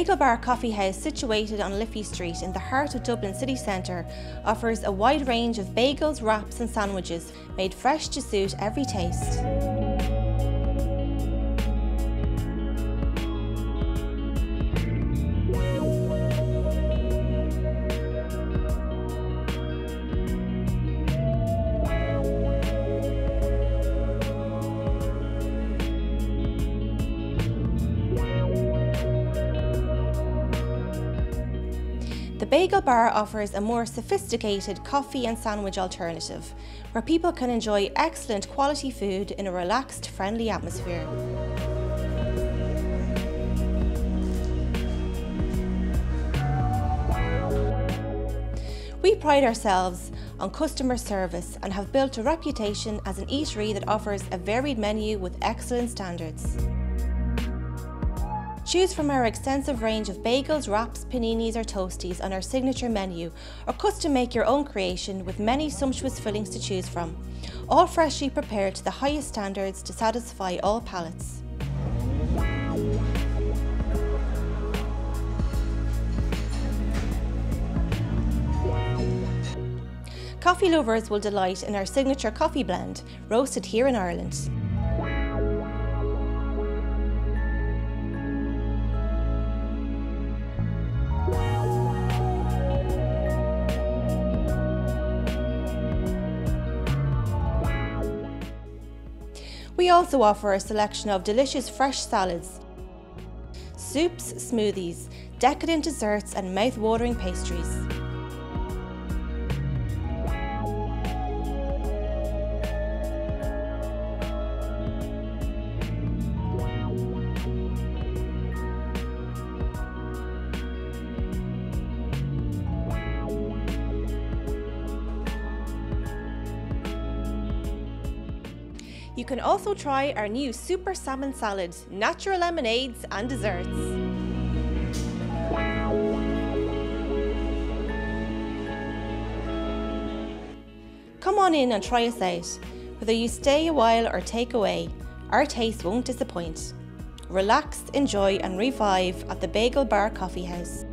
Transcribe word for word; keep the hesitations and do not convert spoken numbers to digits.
Bagel Bar Coffee House, situated on Liffey Street in the heart of Dublin city centre, offers a wide range of bagels, wraps and sandwiches made fresh to suit every taste. The Bagel Bar offers a more sophisticated coffee and sandwich alternative, where people can enjoy excellent quality food in a relaxed, friendly atmosphere. We pride ourselves on customer service and have built a reputation as an eatery that offers a varied menu with excellent standards. Choose from our extensive range of bagels, wraps, paninis or toasties on our signature menu, or custom make your own creation with many sumptuous fillings to choose from, all freshly prepared to the highest standards to satisfy all palates. Coffee lovers will delight in our signature coffee blend, roasted here in Ireland. We also offer a selection of delicious fresh salads, soups, smoothies, decadent desserts and mouth-watering pastries. You can also try our new super salmon salad, natural lemonades and desserts. Come on in and try us out. Whether you stay a while or take away, our taste won't disappoint. Relax, enjoy and revive at the Bagel Bar Coffee House.